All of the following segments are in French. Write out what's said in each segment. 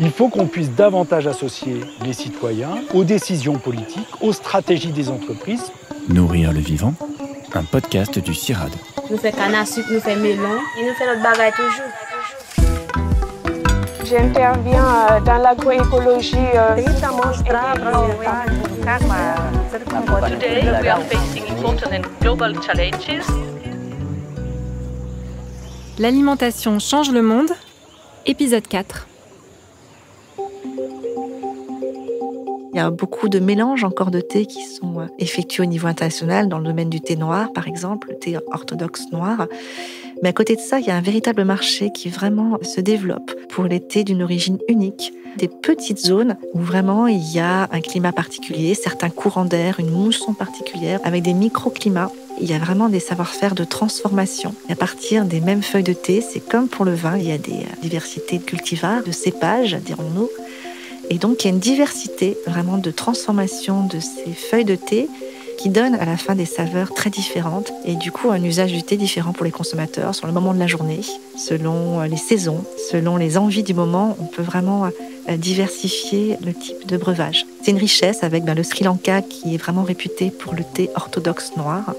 Il faut qu'on puisse davantage associer les citoyens aux décisions politiques, aux stratégies des entreprises. Nourrir le vivant, un podcast du CIRAD. Nous fait canne à sucre, nous fait melon et nous fait notre bagaille toujours. J'interviens dans l'agroécologie. Today we are facing important and global challenges. L'alimentation change le monde, épisode 4. Il y a beaucoup de mélanges encore de thé qui sont effectués au niveau international, dans le domaine du thé noir par exemple, le thé orthodoxe noir. Mais à côté de ça, il y a un véritable marché qui vraiment se développe pour les thés d'une origine unique. Des petites zones où vraiment il y a un climat particulier, certains courants d'air, une mousson particulière, avec des microclimats. Il y a vraiment des savoir-faire de transformation. À partir des mêmes feuilles de thé, c'est comme pour le vin, il y a des diversités de cultivars, de cépages, dirons-nous. Et donc, il y a une diversité vraiment de transformation de ces feuilles de thé qui donne à la fin des saveurs très différentes et du coup un usage du thé différent pour les consommateurs sur le moment de la journée, selon les saisons, selon les envies du moment. On peut vraiment diversifier le type de breuvage. C'est une richesse avec le Sri Lanka qui est vraiment réputé pour le thé orthodoxe noir,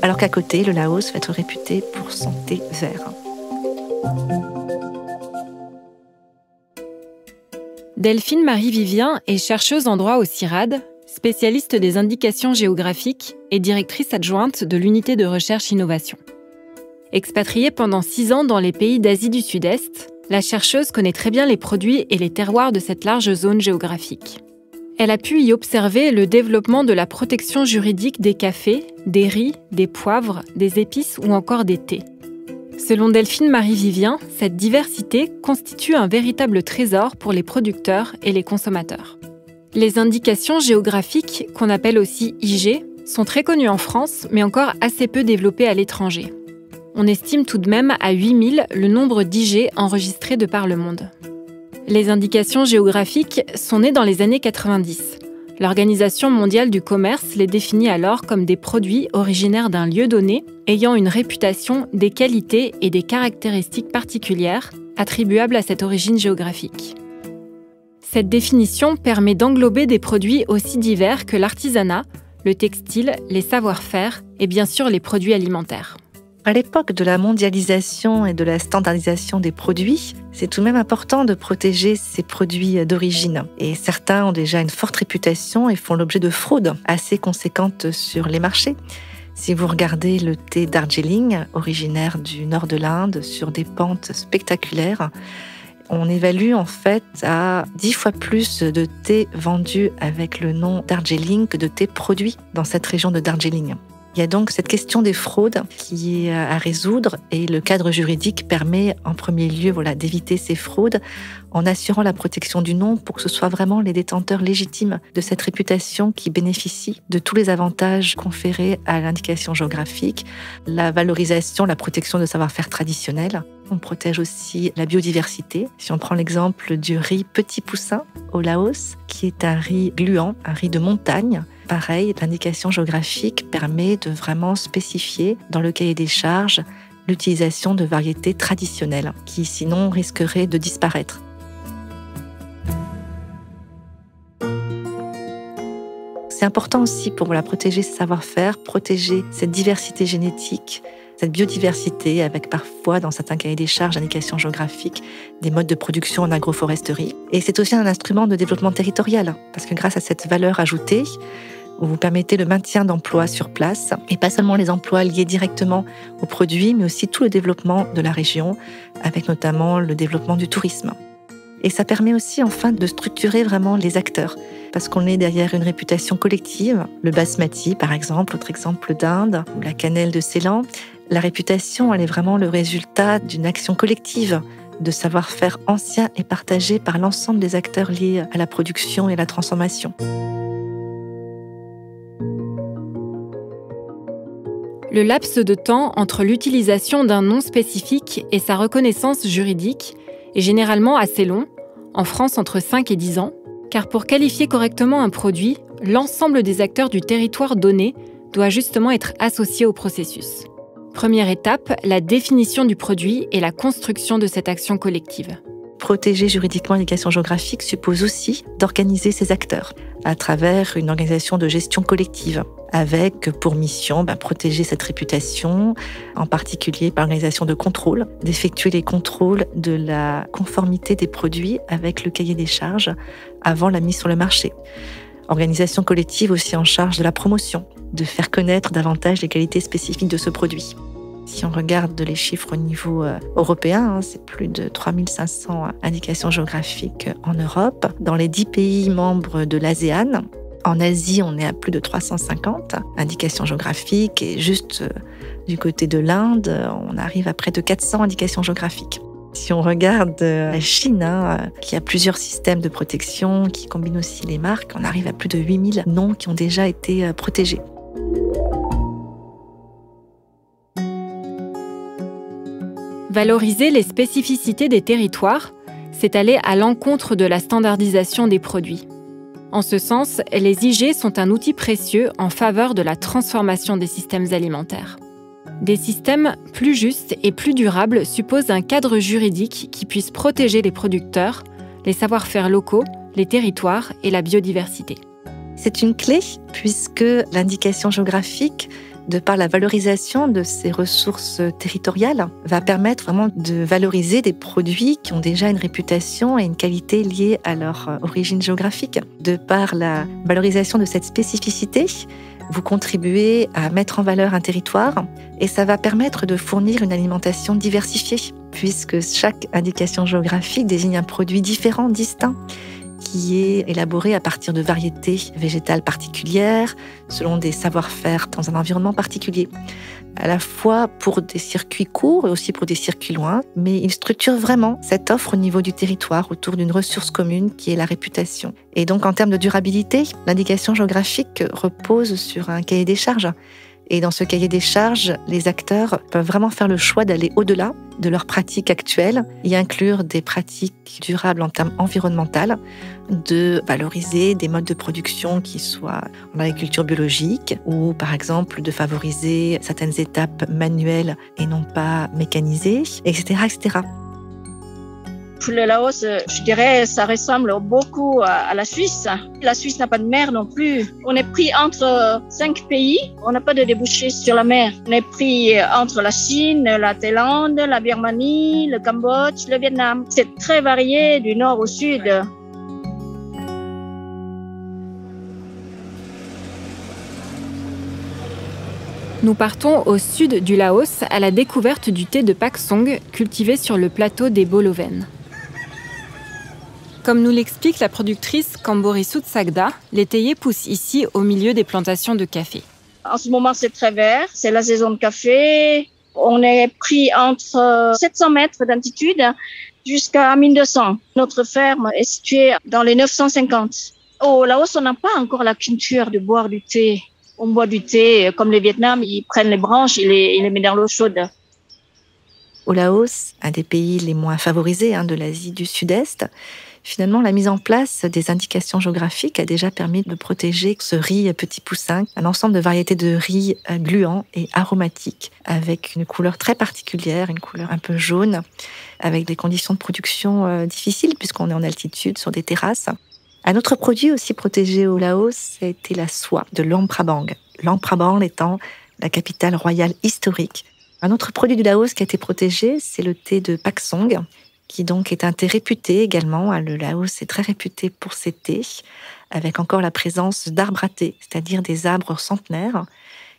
alors qu'à côté, le Laos va être réputé pour son thé vert. Delphine Marie Vivien est chercheuse en droit au CIRAD, spécialiste des indications géographiques et directrice adjointe de l'unité de recherche-innovation. Expatriée pendant 6 ans dans les pays d'Asie du Sud-Est, la chercheuse connaît très bien les produits et les terroirs de cette large zone géographique. Elle a pu y observer le développement de la protection juridique des cafés, des riz, des poivres, des épices ou encore des thés. Selon Delphine Marie Vivien, cette diversité constitue un véritable trésor pour les producteurs et les consommateurs. Les indications géographiques, qu'on appelle aussi IG, sont très connues en France, mais encore assez peu développées à l'étranger. On estime tout de même à 8000 le nombre d'IG enregistrés de par le monde. Les indications géographiques sont nées dans les années 90. L'Organisation mondiale du commerce les définit alors comme des produits originaires d'un lieu donné, ayant une réputation, des qualités et des caractéristiques particulières attribuables à cette origine géographique. Cette définition permet d'englober des produits aussi divers que l'artisanat, le textile, les savoir-faire et bien sûr les produits alimentaires. À l'époque de la mondialisation et de la standardisation des produits, c'est tout de même important de protéger ces produits d'origine. Et certains ont déjà une forte réputation et font l'objet de fraudes assez conséquentes sur les marchés. Si vous regardez le thé Darjeeling, originaire du nord de l'Inde, sur des pentes spectaculaires, on évalue en fait à 10 fois plus de thé vendu avec le nom Darjeeling que de thé produit dans cette région de Darjeeling. Il y a donc cette question des fraudes qui est à résoudre et le cadre juridique permet en premier lieu d'éviter ces fraudes en assurant la protection du nom pour que ce soit vraiment les détenteurs légitimes de cette réputation qui bénéficient de tous les avantages conférés à l'indication géographique, la valorisation, la protection de savoir-faire traditionnel. On protège aussi la biodiversité. Si on prend l'exemple du riz Petit Poussin au Laos, qui est un riz gluant, un riz de montagne, pareil, l'indication géographique permet de vraiment spécifier dans le cahier des charges l'utilisation de variétés traditionnelles qui sinon risqueraient de disparaître. C'est important aussi pour protéger ces savoir-faire, protéger cette diversité génétique, cette biodiversité avec parfois dans certains cahiers des charges, indications géographiques, des modes de production en agroforesterie. Et c'est aussi un instrument de développement territorial parce que grâce à cette valeur ajoutée, vous permettez le maintien d'emplois sur place et pas seulement les emplois liés directement aux produits mais aussi tout le développement de la région avec notamment le développement du tourisme. Et ça permet aussi enfin de structurer vraiment les acteurs parce qu'on est derrière une réputation collective. Le basmati par exemple, autre exemple d'Inde ou la cannelle de Ceylan. La réputation, elle est vraiment le résultat d'une action collective, de savoir-faire ancien et partagé par l'ensemble des acteurs liés à la production et à la transformation. Le laps de temps entre l'utilisation d'un nom spécifique et sa reconnaissance juridique est généralement assez long, en France entre 5 et 10 ans, car pour qualifier correctement un produit, l'ensemble des acteurs du territoire donné doit justement être associé au processus. Première étape, la définition du produit et la construction de cette action collective. Protéger juridiquement l'indication géographique suppose aussi d'organiser ses acteurs à travers une organisation de gestion collective, avec pour mission protéger cette réputation, en particulier par l'organisation de contrôles, d'effectuer les contrôles de la conformité des produits avec le cahier des charges avant la mise sur le marché. Organisation collective aussi en charge de la promotion, de faire connaître davantage les qualités spécifiques de ce produit. Si on regarde les chiffres au niveau européen, c'est plus de 3500 indications géographiques en Europe. Dans les 10 pays membres de l'ASEAN, en Asie, on est à plus de 350 indications géographiques et juste du côté de l'Inde, on arrive à près de 400 indications géographiques. Si on regarde la Chine, qui a plusieurs systèmes de protection, qui combine aussi les marques, on arrive à plus de 8000 noms qui ont déjà été protégés. Valoriser les spécificités des territoires, c'est aller à l'encontre de la standardisation des produits. En ce sens, les IG sont un outil précieux en faveur de la transformation des systèmes alimentaires. Des systèmes plus justes et plus durables supposent un cadre juridique qui puisse protéger les producteurs, les savoir-faire locaux, les territoires et la biodiversité. C'est une clé puisque l'indication géographique, de par la valorisation de ces ressources territoriales, va permettre vraiment de valoriser des produits qui ont déjà une réputation et une qualité liées à leur origine géographique. De par la valorisation de cette spécificité, vous contribuez à mettre en valeur un territoire et ça va permettre de fournir une alimentation diversifiée puisque chaque indication géographique désigne un produit différent, distinct, qui est élaboré à partir de variétés végétales particulières, selon des savoir-faire dans un environnement particulier, à la fois pour des circuits courts et aussi pour des circuits loints, mais il structure vraiment cette offre au niveau du territoire autour d'une ressource commune qui est la réputation. Et donc en termes de durabilité, l'indication géographique repose sur un cahier des charges. Et dans ce cahier des charges, les acteurs peuvent vraiment faire le choix d'aller au-delà de leurs pratiques actuelles et inclure des pratiques durables en termes environnementaux, de valoriser des modes de production qui soient en agriculture biologique ou par exemple de favoriser certaines étapes manuelles et non pas mécanisées, etc., etc. Pour le Laos, je dirais, ça ressemble beaucoup à la Suisse. La Suisse n'a pas de mer non plus. On est pris entre 5 pays. On n'a pas de débouchés sur la mer. On est pris entre la Chine, la Thaïlande, la Birmanie, le Cambodge, le Vietnam. C'est très varié du nord au sud. Nous partons au sud du Laos à la découverte du thé de Paksong, cultivé sur le plateau des Bolovennes. Comme nous l'explique la productrice Khamborisouth Sackda, les théiers poussent ici au milieu des plantations de café. En ce moment, c'est très vert, c'est la saison de café. On est pris entre 700 mètres d'altitude jusqu'à 1200. Notre ferme est située dans les 950. Au Laos, on n'a pas encore la culture de boire du thé. On boit du thé, comme les Vietnam, ils prennent les branches et les mettent dans l'eau chaude. Au Laos, un des pays les moins favorisés de l'Asie du Sud-Est, finalement, la mise en place des indications géographiques a déjà permis de protéger ce riz petit poussin, un ensemble de variétés de riz gluants et aromatiques, avec une couleur très particulière, une couleur un peu jaune, avec des conditions de production difficiles, puisqu'on est en altitude, sur des terrasses. Un autre produit aussi protégé au Laos, c'était la soie de Luang Prabang. Luang Prabang étant la capitale royale historique. Un autre produit du Laos qui a été protégé, c'est le thé de Paksong, qui donc est un thé réputé également. Le Laos est très réputé pour ses thés, avec encore la présence d'arbres à thé, c'est-à-dire des arbres centenaires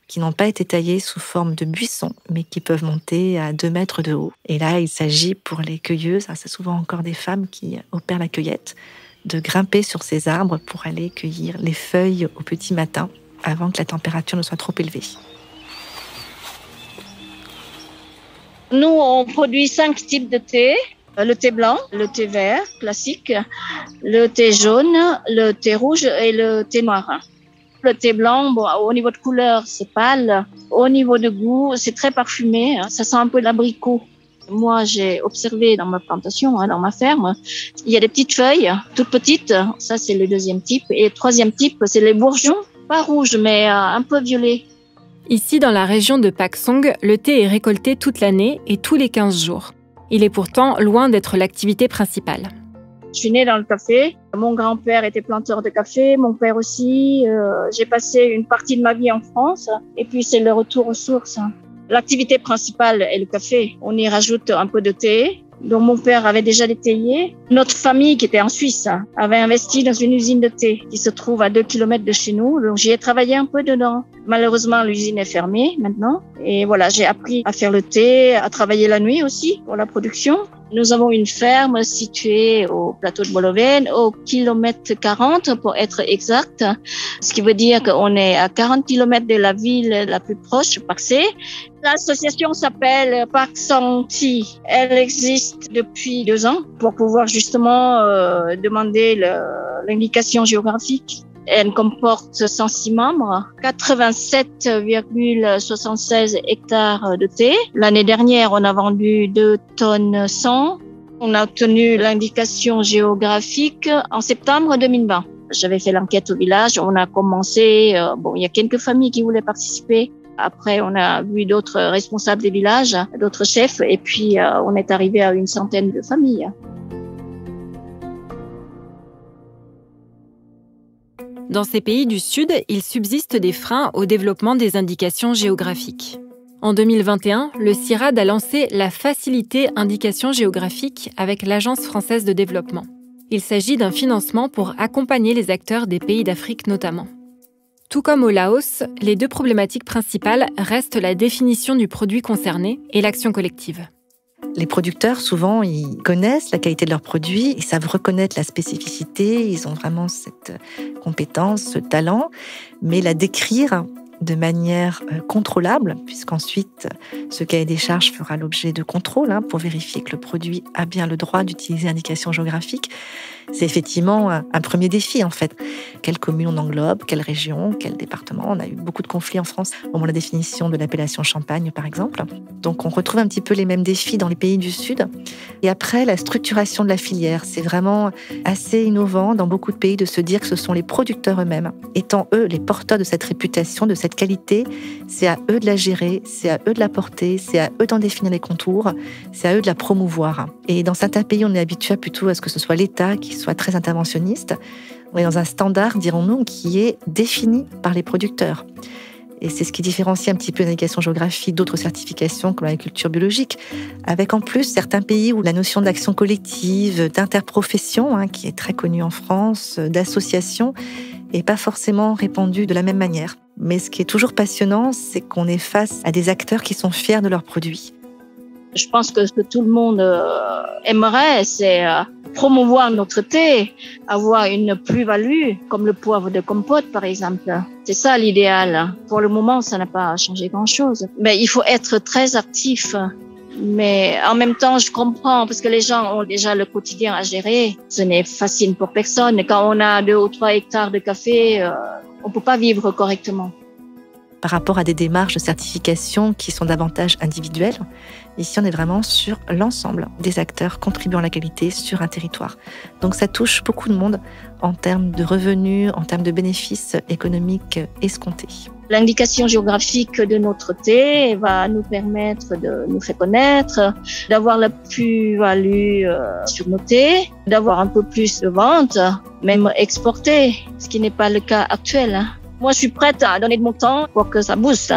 qui n'ont pas été taillés sous forme de buissons, mais qui peuvent monter à 2 mètres de haut. Et là, il s'agit pour les cueilleuses, c'est souvent encore des femmes qui opèrent la cueillette, de grimper sur ces arbres pour aller cueillir les feuilles au petit matin, avant que la température ne soit trop élevée. Nous, on produit 5 types de thé. Le thé blanc, le thé vert classique, le thé jaune, le thé rouge et le thé noir. Le thé blanc, au niveau de couleur, c'est pâle. Au niveau de goût, c'est très parfumé. Ça sent un peu l'abricot. Moi, j'ai observé dans ma plantation, dans ma ferme, il y a des petites feuilles, toutes petites. Ça, c'est le 2e type. Et le 3e type, c'est les bourgeons. Pas rouges, mais un peu violets. Ici, dans la région de Paksong, le thé est récolté toute l'année et tous les 15 jours. Il est pourtant loin d'être l'activité principale. Je suis née dans le café. Mon grand-père était planteur de café, mon père aussi. J'ai passé une partie de ma vie en France et puis c'est le retour aux sources. L'activité principale est le café. On y rajoute un peu de thé. Donc mon père avait déjà des théiers. Notre famille qui était en Suisse avait investi dans une usine de thé qui se trouve à 2 kilomètres de chez nous. Donc j'y ai travaillé un peu dedans. Malheureusement, l'usine est fermée maintenant. Et voilà, j'ai appris à faire le thé, à travailler la nuit aussi pour la production. Nous avons une ferme située au plateau de Boloven, au kilomètre 40 pour être exact. Ce qui veut dire qu'on est à 40 km de la ville la plus proche, Parc. L'association s'appelle Parc Santi. Elle existe depuis 2 ans pour pouvoir justement demander l'indication géographique. Elle comporte 106 membres, 87,76 hectares de thé. L'année dernière, on a vendu 2,1 tonnes. On a obtenu l'indication géographique en septembre 2020. J'avais fait l'enquête au village. On a commencé, il y a quelques familles qui voulaient participer. Après, on a vu d'autres responsables des villages, d'autres chefs. Et puis, on est arrivé à une centaine de familles. Dans ces pays du Sud, il subsiste des freins au développement des indications géographiques. En 2021, le CIRAD a lancé la Facilité Indications Géographiques avec l'Agence française de développement. Il s'agit d'un financement pour accompagner les acteurs des pays d'Afrique notamment. Tout comme au Laos, les 2 problématiques principales restent la définition du produit concerné et l'action collective. Les producteurs, souvent, ils connaissent la qualité de leurs produits, ils savent reconnaître la spécificité, ils ont vraiment cette compétence, ce talent, mais la décrire de manière contrôlable, puisqu'ensuite, ce cahier des charges fera l'objet de contrôles pour vérifier que le produit a bien le droit d'utiliser l'indication géographique. C'est effectivement un premier défi, en fait. Quelle commune on englobe, quelle région, quel département? On a eu beaucoup de conflits en France au moment de la définition de l'appellation Champagne, par exemple. Donc, on retrouve un petit peu les mêmes défis dans les pays du Sud. Et après, la structuration de la filière, c'est vraiment assez innovant dans beaucoup de pays de se dire que ce sont les producteurs eux-mêmes, étant eux les porteurs de cette réputation, de cette qualité. C'est à eux de la gérer, c'est à eux de la porter, c'est à eux d'en définir les contours, c'est à eux de la promouvoir. Et dans certains pays, on est habitué plutôt à ce que ce soit l'État qui soit très interventionniste. On est dans un standard, dirons-nous, qui est défini par les producteurs. Et c'est ce qui différencie un petit peu l'indication géographique d'autres certifications comme l'agriculture biologique, avec en plus certains pays où la notion d'action collective, d'interprofession, qui est très connue en France, d'association, n'est pas forcément répandue de la même manière. Mais ce qui est toujours passionnant, c'est qu'on est face à des acteurs qui sont fiers de leurs produits. Je pense que ce que tout le monde aimerait, c'est promouvoir notre thé, avoir une plus-value, comme le poivre de compote, par exemple. C'est ça l'idéal. Pour le moment, ça n'a pas changé grand-chose. Mais il faut être très actif. Mais en même temps, je comprends, parce que les gens ont déjà le quotidien à gérer. Ce n'est facile pour personne. Quand on a 2 ou 3 hectares de café, on ne peut pas vivre correctement. Par rapport à des démarches de certification qui sont davantage individuelles, ici on est vraiment sur l'ensemble des acteurs contribuant à la qualité sur un territoire. Donc ça touche beaucoup de monde en termes de revenus, en termes de bénéfices économiques escomptés. L'indication géographique de notre thé va nous permettre de nous faire connaître, d'avoir la plus-value sur nos thés, d'avoir un peu plus de ventes, même exporter, ce qui n'est pas le cas actuel. Moi, je suis prête à donner de mon temps pour que ça booste.